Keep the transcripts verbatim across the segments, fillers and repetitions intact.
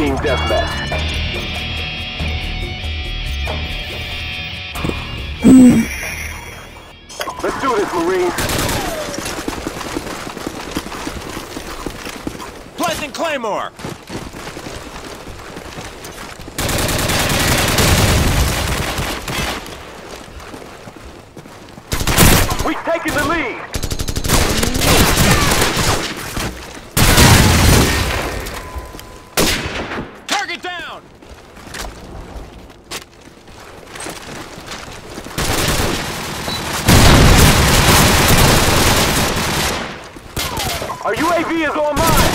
Team Deathmatch. Let's do this, Marines. Pleasant Claymore. We've taken the lead. Target down. Our U A V is on mine.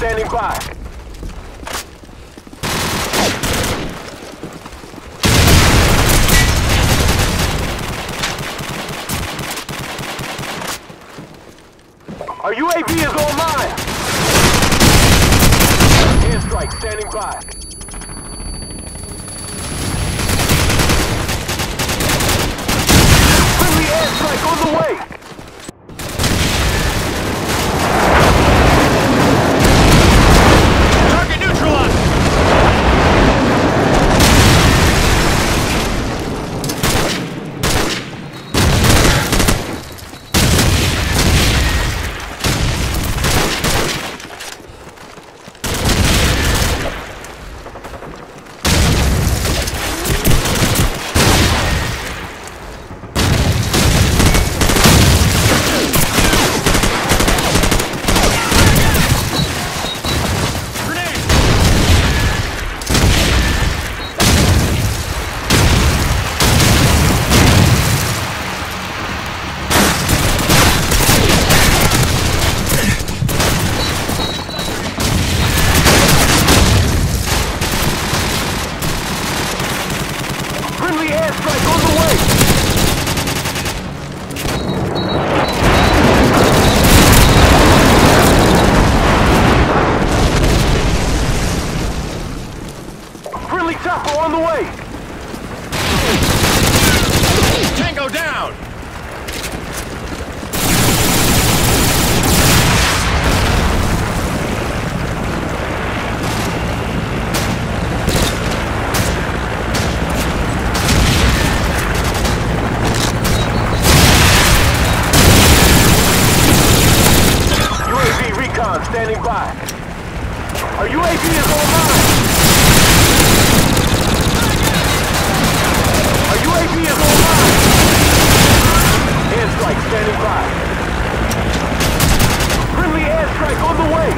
Standing by. Our U A V is on mine. Airstrike standing by. Friendly airstrike on the way. Standing by. Our U A V is online. Our U A V is online. Airstrike standing by. Friendly airstrike on the way.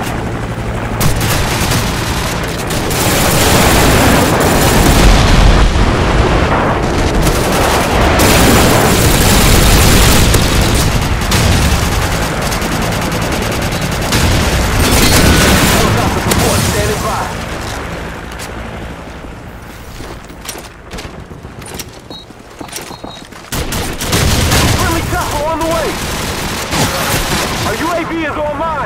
Our U A V is online!